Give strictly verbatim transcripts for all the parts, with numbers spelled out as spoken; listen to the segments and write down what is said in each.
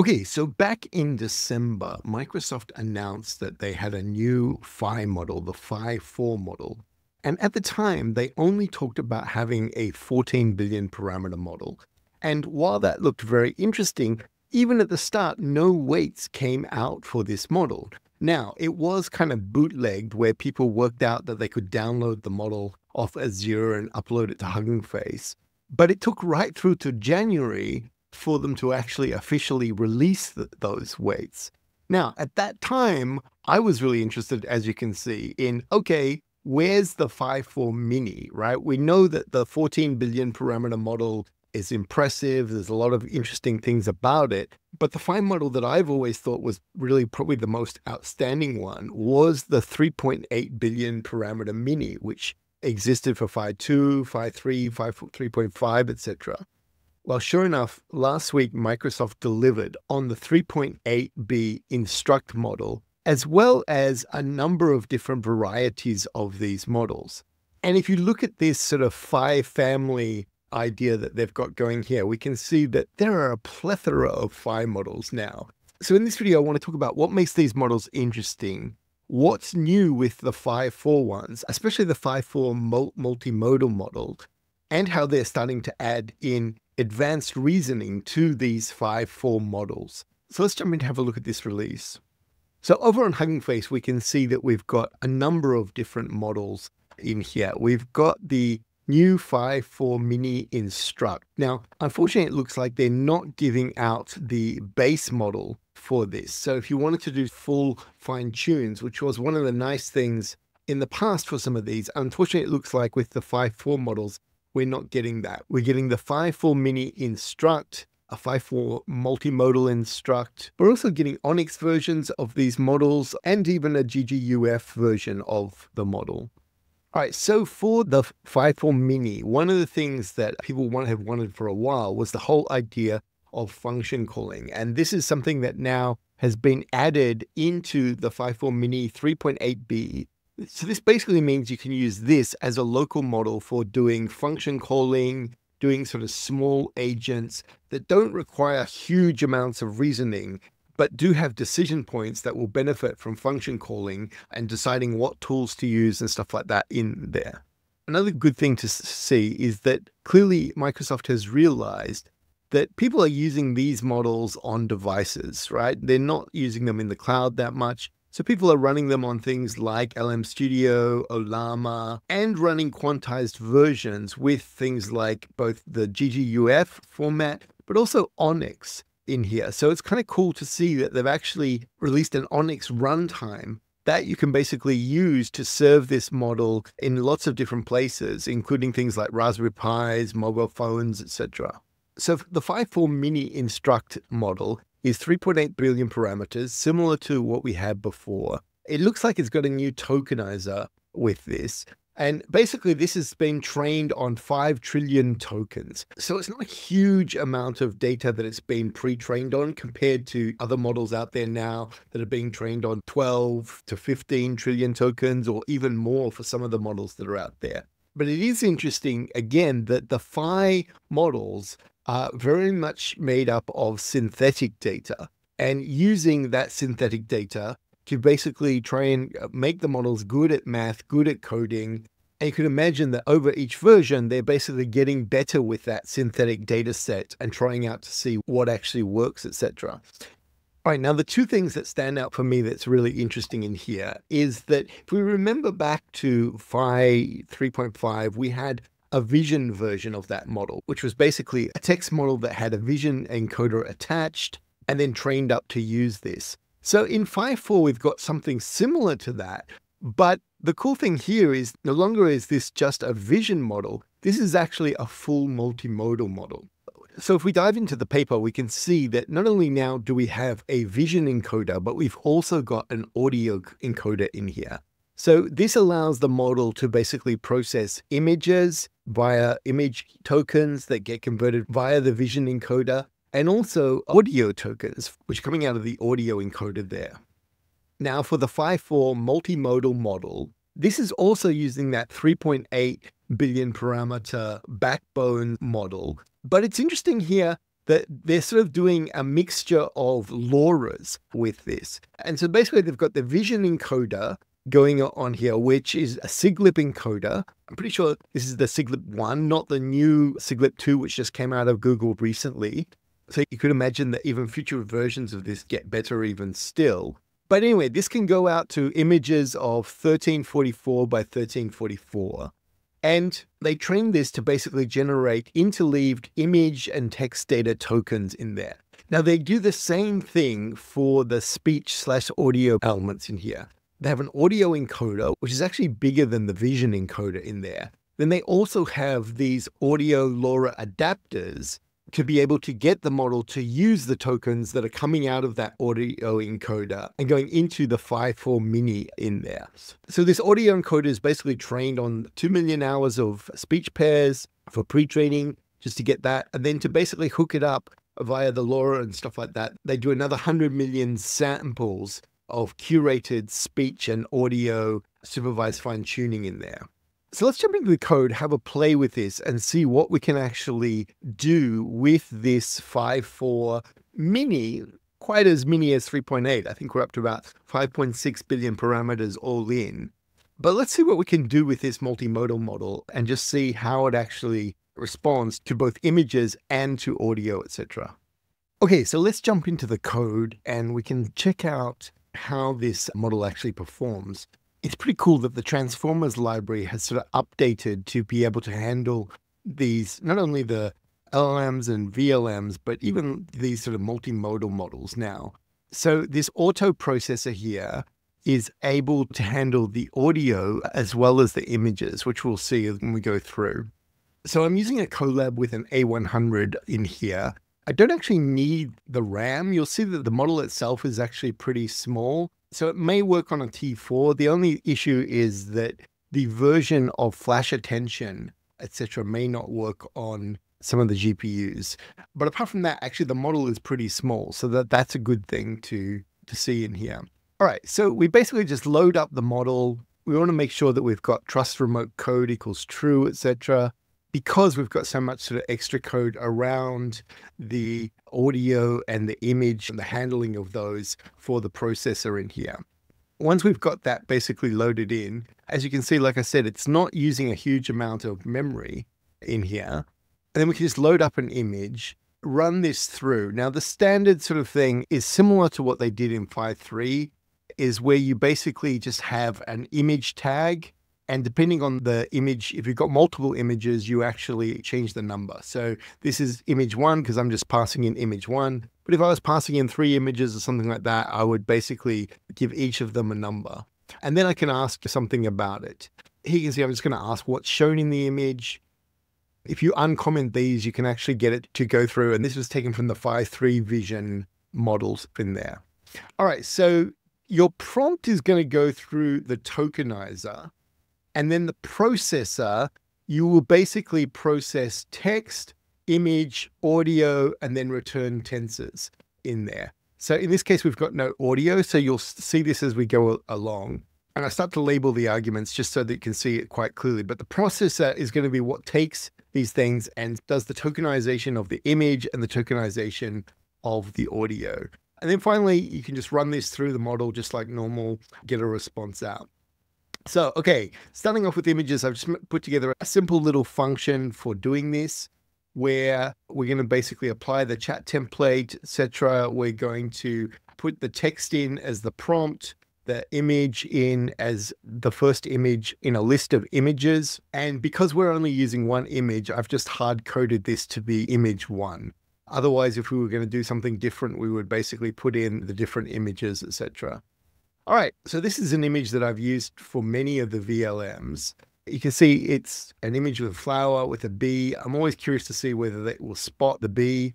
Okay, so back in December, Microsoft announced that they had a new Phi model, the Phi four model. And at the time, they only talked about having a fourteen billion parameter model. And while that looked very interesting, even at the start, no weights came out for this model. Now, it was kind of bootlegged where people worked out that they could download the model off Azure and upload it to Hugging Face. But it took right through to January for them to actually officially release th those weights. Now, at that time, I was really interested, as you can see, in, okay, where's the Phi four mini, right? We know that the fourteen billion parameter model is impressive. There's a lot of interesting things about it. But the Phi model that I've always thought was really probably the most outstanding one was the three point eight billion parameter mini, which existed for Phi two, Phi three, Phi three point five, et cetera. Well, sure enough, last week, Microsoft delivered on the three point eight B instruct model, as well as a number of different varieties of these models. And if you look at this sort of Phi family idea that they've got going here, we can see that there are a plethora of Phi models now. So in this video, I want to talk about what makes these models interesting, what's new with the Phi four ones, especially the Phi four multimodal model, and how they're starting to add in advanced reasoning to these Phi four models. So let's jump in to have a look at this release. So over on Hugging Face, we can see that we've got a number of different models in here. We've got the new Phi four mini instruct. Now, unfortunately, it looks like they're not giving out the base model for this. So if you wanted to do full fine tunes, which was one of the nice things in the past for some of these, unfortunately, it looks like with the Phi four models, we're not getting that. We're getting the Phi four mini instruct, a Phi four multimodal instruct. We're also getting ONNX versions of these models and even a G G U F version of the model. All right, so for the Phi four mini, one of the things that people want have wanted for a while was the whole idea of function calling. And this is something that now has been added into the Phi four mini three point eight B. So this basically means you can use this as a local model for doing function calling, doing sort of small agents that don't require huge amounts of reasoning, but do have decision points that will benefit from function calling and deciding what tools to use and stuff like that in there. Another good thing to see is that clearly Microsoft has realized that people are using these models on devices, right? They're not using them in the cloud that much. So people are running them on things like L M Studio, Ollama, and running quantized versions with things like both the G G U F format, but also ONNX in here. So it's kind of cool to see that they've actually released an ONNX runtime that you can basically use to serve this model in lots of different places, including things like Raspberry Pis, mobile phones, et cetera. So the Phi four mini instruct model is three point eight billion parameters, similar to what we had before. It looks like it's got a new tokenizer with this. And basically this has been trained on five trillion tokens. So it's not a huge amount of data that it's been pre-trained on compared to other models out there now that are being trained on twelve to fifteen trillion tokens or even more for some of the models that are out there. But it is interesting, again, that the Phi models are very much made up of synthetic data and using that synthetic data to basically try and make the models good at math, good at coding. And you can imagine that over each version, they're basically getting better with that synthetic data set and trying out to see what actually works, et cetera. All right, now the two things that stand out for me that's really interesting in here is that if we remember back to Phi three point five, we had a vision version of that model, which was basically a text model that had a vision encoder attached and then trained up to use this. So in Phi four, we've got something similar to that. But the cool thing here is no longer is this just a vision model. This is actually a full multimodal model. So if we dive into the paper, we can see that not only now do we have a vision encoder, but we've also got an audio encoder in here. So this allows the model to basically process images via image tokens that get converted via the vision encoder and also audio tokens, which are coming out of the audio encoder there. Now for the Phi four multimodal model, this is also using that three point eight billion parameter backbone model. But it's interesting here that they're sort of doing a mixture of LoRAs with this. And so basically they've got the vision encoder going on here, which is a siglip encoder. I'm pretty sure this is the siglip one, not the new siglip two, which just came out of Google recently. So you could imagine that even future versions of this get better even still. But anyway, this can go out to images of thirteen forty-four by thirteen forty-four. And they train this to basically generate interleaved image and text data tokens in there. Now they do the same thing for the speech slash audio elements in here. They have an audio encoder, which is actually bigger than the vision encoder in there. Then they also have these audio LoRA adapters to be able to get the model to use the tokens that are coming out of that audio encoder and going into the Phi four mini in there. So this audio encoder is basically trained on two million hours of speech pairs for pre-training just to get that. And then to basically hook it up via the LoRA and stuff like that, they do another one hundred million samples of curated speech and audio supervised fine-tuning in there. So let's jump into the code, have a play with this, and see what we can actually do with this Phi four mini, quite as mini as three point eight. I think we're up to about five point six billion parameters all in. But let's see what we can do with this multimodal model and just see how it actually responds to both images and to audio, et cetera. Okay, so let's jump into the code and we can check out how this model actually performs. It's pretty cool that the Transformers library has sort of updated to be able to handle these, not only the L L Ms and V L Ms, but even these sort of multimodal models now. So this auto processor here is able to handle the audio as well as the images, which we'll see when we go through. So I'm using a Colab with an A one hundred in here. I don't actually need the RAM. You'll see that the model itself is actually pretty small. So it may work on a T four. The only issue is that the version of flash attention, et cetera, may not work on some of the G P Us. But apart from that, actually the model is pretty small. So that, that's a good thing to, to see in here. All right, so we basically just load up the model. We want to make sure that we've got trust remote code equals true, et cetera, because we've got so much sort of extra code around the audio and the image and the handling of those for the processor in here. Once we've got that basically loaded in, as you can see, like I said, it's not using a huge amount of memory in here. And then we can just load up an image, run this through. Now the standard sort of thing is similar to what they did in Phi three, is where you basically just have an image tag. And depending on the image, if you've got multiple images, you actually change the number. So this is image one, because I'm just passing in image one. But if I was passing in three images or something like that, I would basically give each of them a number. And then I can ask something about it. Here you can see, I'm just going to ask what's shown in the image. If you uncomment these, you can actually get it to go through. And this was taken from the Phi three vision models in there. All right, so your prompt is going to go through the tokenizer. And then the processor, you will basically process text, image, audio, and then return tensors in there. So in this case, we've got no audio. So you'll see this as we go along. And I start to label the arguments just so that you can see it quite clearly. But the processor is going to be what takes these things and does the tokenization of the image and the tokenization of the audio. And then finally, you can just run this through the model just like normal, get a response out. So, okay, starting off with images, I've just put together a simple little function for doing this, where we're going to basically apply the chat template, et cetera. We're going to put the text in as the prompt, the image in as the first image in a list of images. And because we're only using one image, I've just hard coded this to be image one. Otherwise, if we were going to do something different, we would basically put in the different images, et cetera. All right, so this is an image that I've used for many of the V L Ms. You can see it's an image with a flower, with a bee. I'm always curious to see whether they will spot the bee.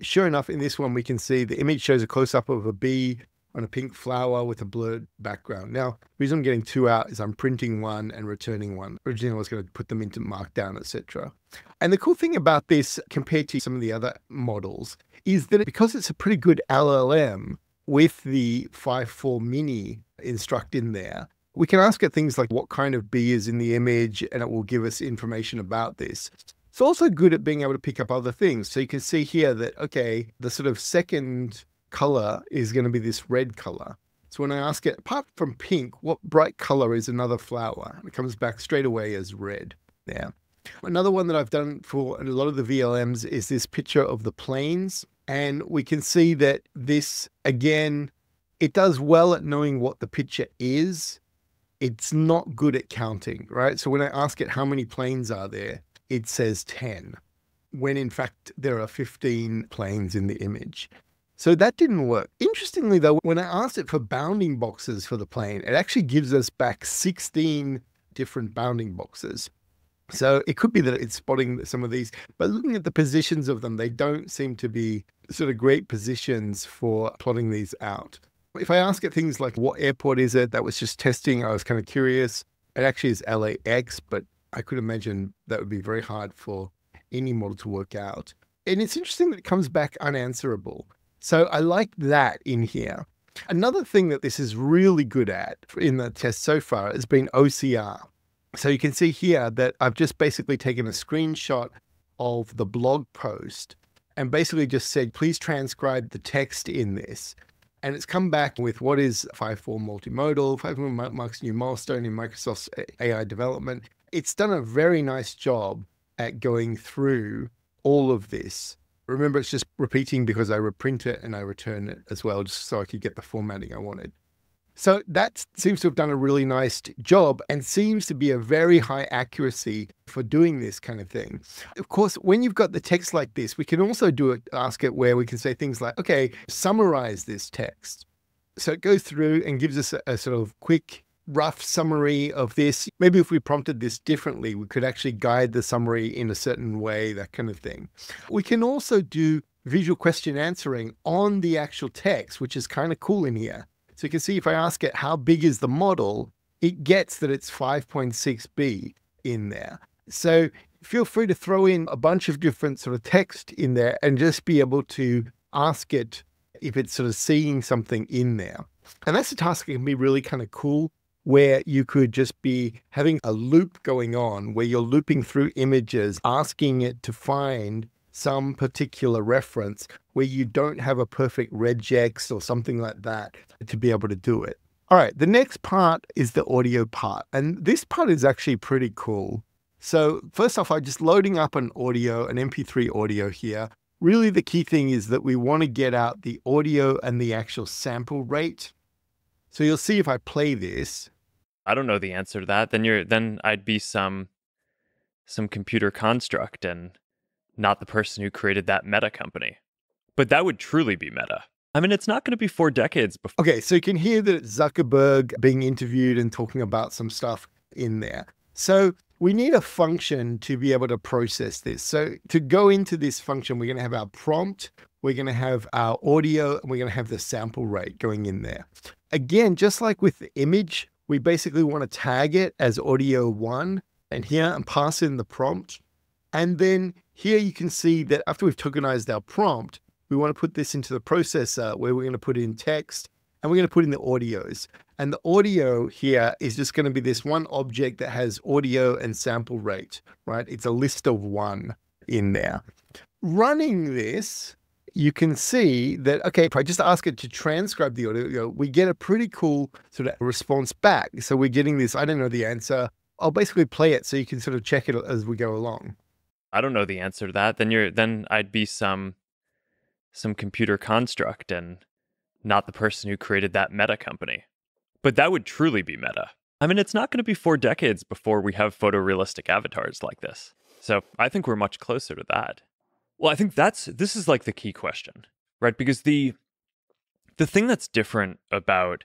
Sure enough, in this one, we can see the image shows a close-up of a bee on a pink flower with a blurred background. Now, the reason I'm getting two out is I'm printing one and returning one. Originally, I was going to put them into Markdown, et cetera. And the cool thing about this, compared to some of the other models, is that because it's a pretty good L L M, with the Phi four mini instruct in there, we can ask it things like what kind of bee is in the image, and it will give us information about this. It's also good at being able to pick up other things. So you can see here that, okay, the sort of second color is going to be this red color. So when I ask it, apart from pink, what bright color is another flower? It comes back straight away as red there. Another one that I've done for a lot of the V L Ms is this picture of the planes. And we can see that this, again, it does well at knowing what the picture is. It's not good at counting, right? So when I ask it how many planes are there, it says ten, when in fact there are fifteen planes in the image. So that didn't work. Interestingly though, when I asked it for bounding boxes for the plane, it actually gives us back sixteen different bounding boxes. So it could be that it's spotting some of these, but looking at the positions of them, they don't seem to be sort of great positions for plotting these out. If I ask it things like, what airport is it? That was just testing. I was kind of curious. It actually is L A X, but I could imagine that would be very hard for any model to work out. And it's interesting that it comes back unanswerable. So I like that in here. Another thing that this is really good at in the test so far has been O C R. So you can see here that I've just basically taken a screenshot of the blog post and basically just said, please transcribe the text in this. And it's come back with what is Phi four Multimodal. Phi four marks a new milestone in Microsoft's A I development. It's done a very nice job at going through all of this. Remember, it's just repeating because I reprint it and I return it as well, just so I could get the formatting I wanted. So that seems to have done a really nice job and seems to be a very high accuracy for doing this kind of thing. Of course, when you've got the text like this, we can also do it, ask it where we can say things like, okay, summarize this text. So it goes through and gives us a, a sort of quick, rough summary of this. Maybe if we prompted this differently, we could actually guide the summary in a certain way, that kind of thing. We can also do visual question answering on the actual text, which is kind of cool in here. So you can see if I ask it, how big is the model, it gets that it's five point six B in there. So feel free to throw in a bunch of different sort of text in there and just be able to ask it if it's sort of seeing something in there. And that's a task that can be really kind of cool, where you could just be having a loop going on where you're looping through images, asking it to find some particular reference where you don't have a perfect regex or something like that to be able to do it. All right, the next part is the audio part. And this part is actually pretty cool. So first off, I'm just loading up an audio, an M P three audio here. Really the key thing is that we want to get out the audio and the actual sample rate. So you'll see if I play this. I don't know the answer to that. Then you're then I'd be some some computer construct and not the person who created that Meta company. But that would truly be Meta. I mean, it's not going to be four decades before. Okay, so you can hear that it's Zuckerberg being interviewed and talking about some stuff in there. So we need a function to be able to process this. So to go into this function, we're going to have our prompt, we're going to have our audio, and we're going to have the sample rate going in there. Again, just like with the image, we basically want to tag it as audio one and here and pass in the prompt. And then here you can see that after we've tokenized our prompt, we want to put this into the processor where we're going to put in text and we're going to put in the audios. And the audio here is just going to be this one object that has audio and sample rate, right? It's a list of one in there. Running this, you can see that, okay, if I just ask it to transcribe the audio, we get a pretty cool sort of response back. So we're getting this, I don't know the answer. I'll basically play it so you can sort of check it as we go along. I don't know the answer to that. Then you're then I'd be some some computer construct and not the person who created that Meta company. But that would truly be Meta. I mean, it's not going to be four decades before we have photorealistic avatars like this. So I think we're much closer to that. Well, I think that's this is like the key question, right? Because the the thing that's different about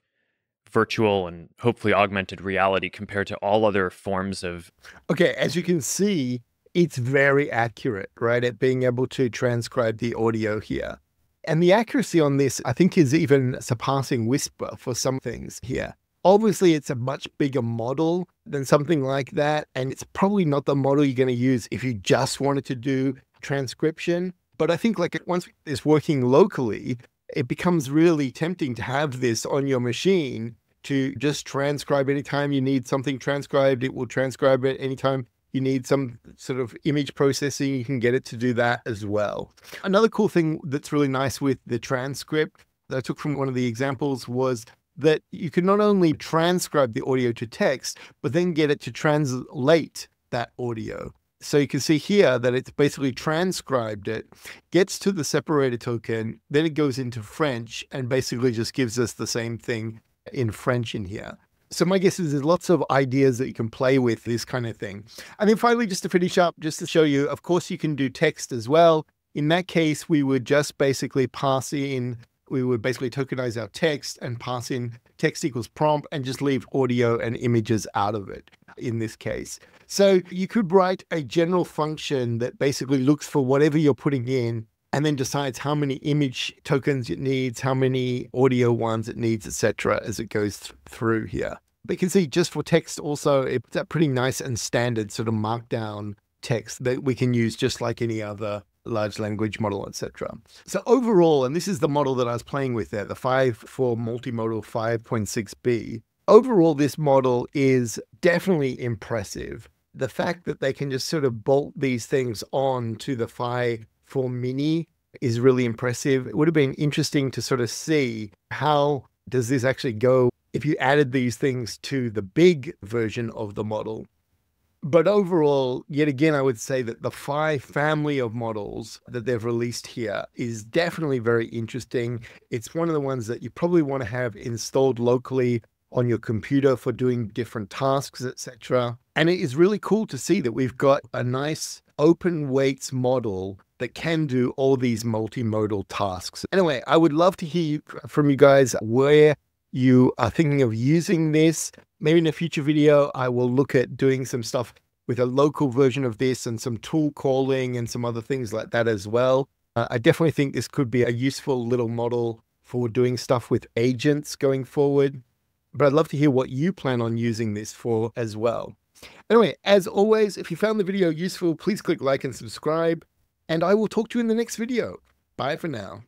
virtual and hopefully augmented reality compared to all other forms of... Okay, as you can see, it's very accurate, right, at being able to transcribe the audio here. And the accuracy on this, I think, is even surpassing Whisper for some things here. Obviously, it's a much bigger model than something like that, and it's probably not the model you're going to use if you just wanted to do transcription. But I think, like, once it's working locally, it becomes really tempting to have this on your machine to just transcribe anytime you need something transcribed. It will transcribe it anytime you need some sort of image processing, you can get it to do that as well. Another cool thing that's really nice with the transcript that I took from one of the examples was that you can not only transcribe the audio to text, but then get it to translate that audio. So you can see here that it's basically transcribed it, gets to the separator token, then it goes into French and basically just gives us the same thing in French in here. So my guess is there's lots of ideas that you can play with this kind of thing. And then finally, just to finish up, just to show you, of course you can do text as well. In that case, we would just basically pass in, we would basically tokenize our text and pass in text equals prompt and just leave audio and images out of it in this case. So you could write a general function that basically looks for whatever you're putting in and then decides how many image tokens it needs, how many audio ones it needs, et cetera, as it goes th through here. But you can see just for text also, it's a pretty nice and standard sort of markdown text that we can use just like any other large language model, et cetera. So overall, and this is the model that I was playing with there, the Phi four Multimodal five point six B, overall this model is definitely impressive. The fact that they can just sort of bolt these things on to the Phi four Mini is really impressive. It would have been interesting to sort of see how does this actually go if you added these things to the big version of the model. But overall, yet again, I would say that the Phi family of models that they've released here is definitely very interesting. It's one of the ones that you probably want to have installed locally on your computer for doing different tasks, et cetera. And it is really cool to see that we've got a nice open weights model that can do all these multimodal tasks. Anyway, I would love to hear from you guys where you are thinking of using this. Maybe in a future video, I will look at doing some stuff with a local version of this and some tool calling and some other things like that as well. Uh, I definitely think this could be a useful little model for doing stuff with agents going forward. But I'd love to hear what you plan on using this for as well. Anyway, as always, if you found the video useful, please click like and subscribe, and I will talk to you in the next video. Bye for now.